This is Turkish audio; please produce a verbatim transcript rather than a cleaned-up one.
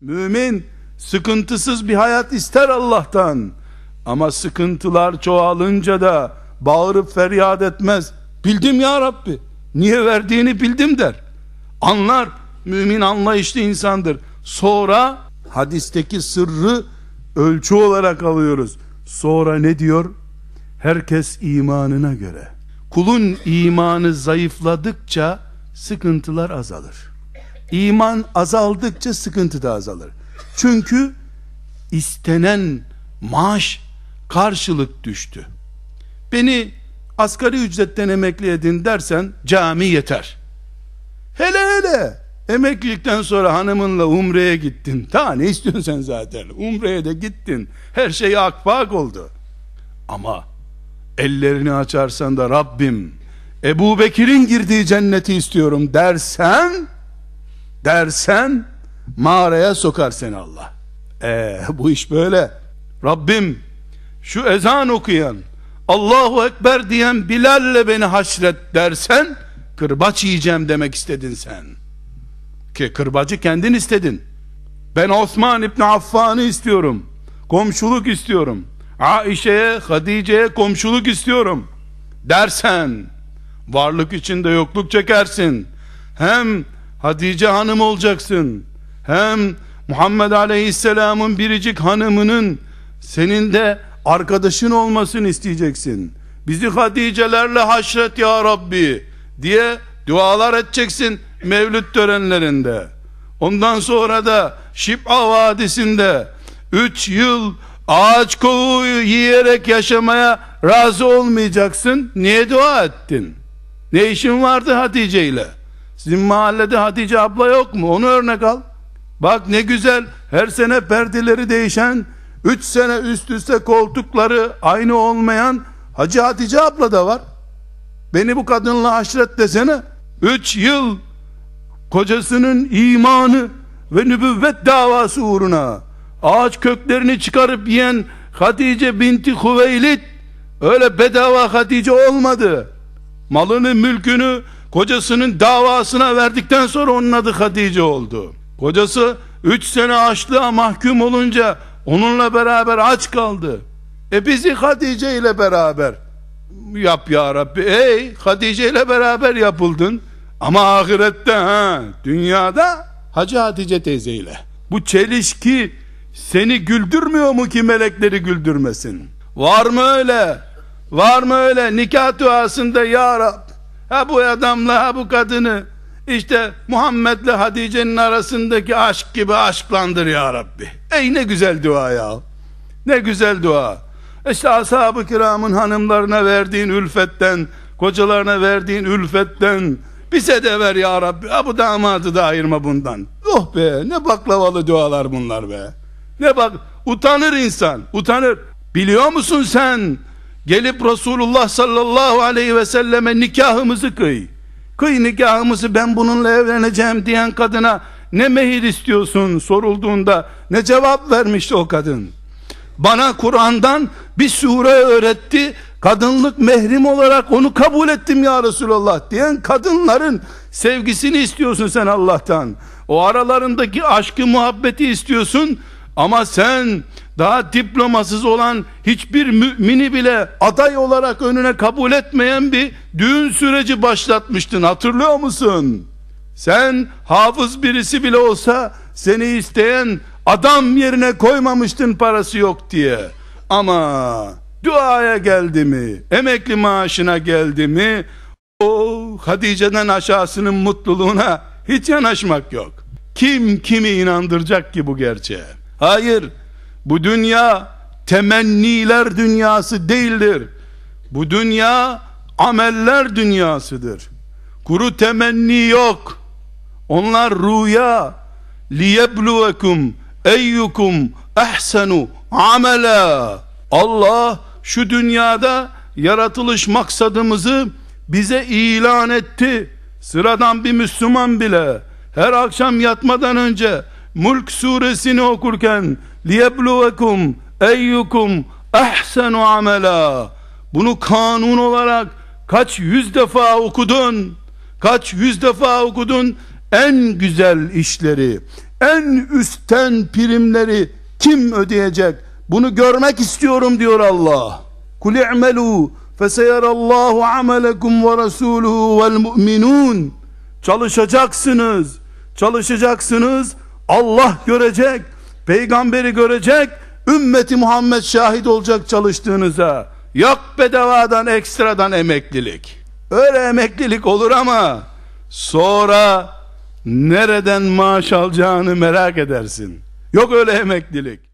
Mümin sıkıntısız bir hayat ister Allah'tan, ama sıkıntılar çoğalınca da bağırıp feryat etmez. Bildim ya Rabbi, niye verdiğini bildim der. Anlar. Mümin anlayışlı insandır. Sonra hadisteki sırrı ölçü olarak alıyoruz. Sonra ne diyor? Herkes imanına göre. Kulun imanı zayıfladıkça sıkıntılar azalır. İman azaldıkça sıkıntı da azalır. Çünkü istenen maaş karşılık düştü. Beni asgari ücretten emekli edin dersen cami yeter. Hele hele emeklilikten sonra hanımınla umreye gittin. Ta ne istiyorsun sen zaten? Umreye de gittin. Her şey akbak oldu. Ama ellerini açarsan da Rabbim Ebu Bekir'in girdiği cenneti istiyorum dersen dersen mağaraya sokar seni Allah. Ee, bu iş böyle. Rabbim şu ezan okuyan, Allahu Ekber diyen Bilal'le beni haşret dersen kırbaç yiyeceğim demek istedin sen. Ki kırbacı kendin istedin. Ben Osman İbni Affan'ı istiyorum, komşuluk istiyorum, Aişe'ye, Hatice'ye komşuluk istiyorum dersen, varlık içinde yokluk çekersin. Hem Hatice hanım olacaksın, hem Muhammed Aleyhisselam'ın biricik hanımının senin de arkadaşın olmasını isteyeceksin. Bizi Hatice'lerle haşret ya Rabbi diye dualar edeceksin mevlüt törenlerinde. Ondan sonra da Şipa Vadisi'nde üç yıl ağaç kovuğu yiyerek yaşamaya razı olmayacaksın. Niye dua ettin? Ne işin vardı Hatice ile? Sizin mahallede Hatice abla yok mu? Onu örnek al. Bak ne güzel, her sene perdeleri değişen, üç sene üst üste koltukları aynı olmayan Hacı Hatice abla da var. Beni bu kadınla haşret desene. Üç yıl kocasının imanı ve nübüvvet davası uğruna ağaç köklerini çıkarıp yiyen Hatice binti Hüveylit öyle bedava Hatice olmadı. Malını, mülkünü kocasının davasına verdikten sonra onun adı Hatice oldu. Kocası üç sene açlığa mahkum olunca onunla beraber aç kaldı. E bizi Hatice ile beraber yap ya Rabbi. Ey Hatice ile beraber yapıldın, ama ahirette ha, dünyada Hacı Hatice teyze ile. Bu çelişki seni güldürmüyor mu ki melekleri güldürmesin? Var mı öyle? Var mı öyle? Nikah duasında ya Rabbi, ha bu adamla ha bu kadını işte Muhammed'le Hatice'nin arasındaki aşk gibi aşklandır ya Rabbi. Ey ne güzel dua ya. Ne güzel dua. İşte ashab-ı kiramın hanımlarına verdiğin ülfetten, kocalarına verdiğin ülfetten bize de ver ya Rabbi. Ha bu damadı da ayırma bundan. Oh be, ne baklavalı dualar bunlar be. Ne bak, utanır insan, utanır. Biliyor musun sen? Gelip Resulullah sallallahu aleyhi ve selleme nikahımızı kıy, kıy nikahımızı, ben bununla evleneceğim diyen kadına ne mehir istiyorsun sorulduğunda ne cevap vermişti o kadın? Bana Kur'an'dan bir sure öğretti, kadınlık mehrim olarak onu kabul ettim ya Resulullah diyen kadınların sevgisini istiyorsun sen Allah'tan, o aralarındaki aşkı muhabbeti istiyorsun. Ama sen daha diplomasız olan hiçbir mümini bile aday olarak önüne kabul etmeyen bir düğün süreci başlatmıştın, hatırlıyor musun? Sen hafız birisi bile olsa seni isteyen adam yerine koymamıştın parası yok diye. Ama duaya geldi mi, emekli maaşına geldi mi, o Hatice'den aşağısının mutluluğuna hiç yanaşmak yok. Kim kimi inandıracak ki bu gerçeğe? Hayır, bu dünya temenniler dünyası değildir. Bu dünya ameller dünyasıdır. Kuru temenni yok. Onlar rüya. لِيَبْلُوَكُمْ اَيُّكُمْ اَحْسَنُ عَمَلًا. Allah şu dünyada yaratılış maksadımızı bize ilan etti. Sıradan bir Müslüman bile her akşam yatmadan önce Mülk suresini okurken لِيَبْلُوَكُمْ اَيُّكُمْ اَحْسَنُ عَمَلًا, bunu kanun olarak kaç yüz defa okudun, kaç yüz defa okudun en güzel işleri, en üstten primleri kim ödeyecek? Bunu görmek istiyorum diyor Allah. Kul i'melû feseyerallâhu amelekum ve rasûluhu vel mu'minûn. Çalışacaksınız, çalışacaksınız, Allah görecek, peygamberi görecek, ümmeti Muhammed şahit olacak çalıştığınıza. Yok bedavadan, ekstradan emeklilik. Öyle emeklilik olur ama sonra nereden maaş alacağını merak edersin. Yok öyle emeklilik.